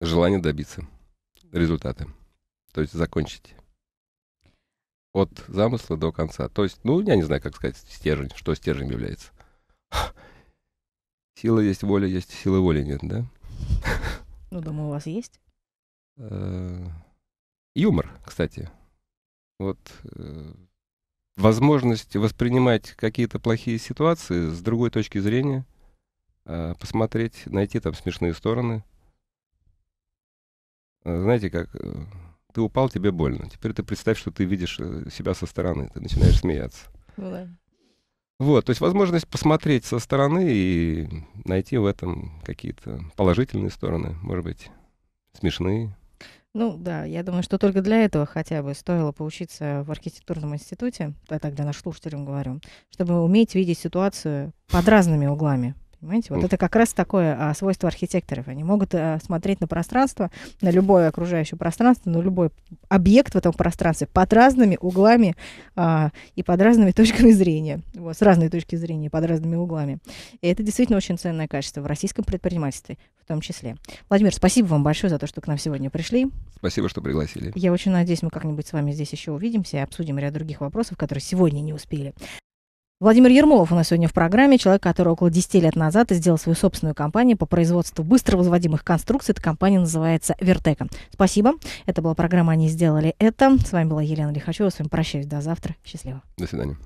Желание добиться. Результаты. То есть закончить. От замысла до конца. То есть, ну, я не знаю, как сказать, стержень, что стержень является. Сила есть, воля есть, силы воли нет, да? Ну, думаю, у вас есть. Юмор, кстати. Вот возможность воспринимать какие-то плохие ситуации с другой точки зрения, посмотреть, найти там смешные стороны. Знаете, как ты упал, тебе больно. Теперь ты представь, что ты видишь себя со стороны, ты начинаешь смеяться. Ну, да. Вот, то есть возможность посмотреть со стороны и найти в этом какие-то положительные стороны, может быть, смешные. Ну да, я думаю, что только для этого хотя бы стоило поучиться в архитектурном институте, я так для наших слушателей говорю, чтобы уметь видеть ситуацию под разными углами. Понимаете, вот это как раз такое а, свойство архитекторов. Они могут а, смотреть на пространство, на любое окружающее пространство, на любой объект в этом пространстве под разными углами а, и под разными точками зрения. Вот, с разной точки зрения, под разными углами. И это действительно очень ценное качество в российском предпринимательстве в том числе. Владимир, спасибо вам большое за то, что к нам сегодня пришли. Спасибо, что пригласили. Я очень надеюсь, мы как-нибудь с вами здесь еще увидимся и обсудим ряд других вопросов, которые сегодня не успели. Владимир Ермолов у нас сегодня в программе. Человек, который около десяти лет назад сделал свою собственную компанию по производству быстро возводимых конструкций. Эта компания называется «Вертека». Спасибо. Это была программа «Они сделали это». С вами была Елена Лихачева. С вами прощаюсь. До завтра. Счастливо. До свидания.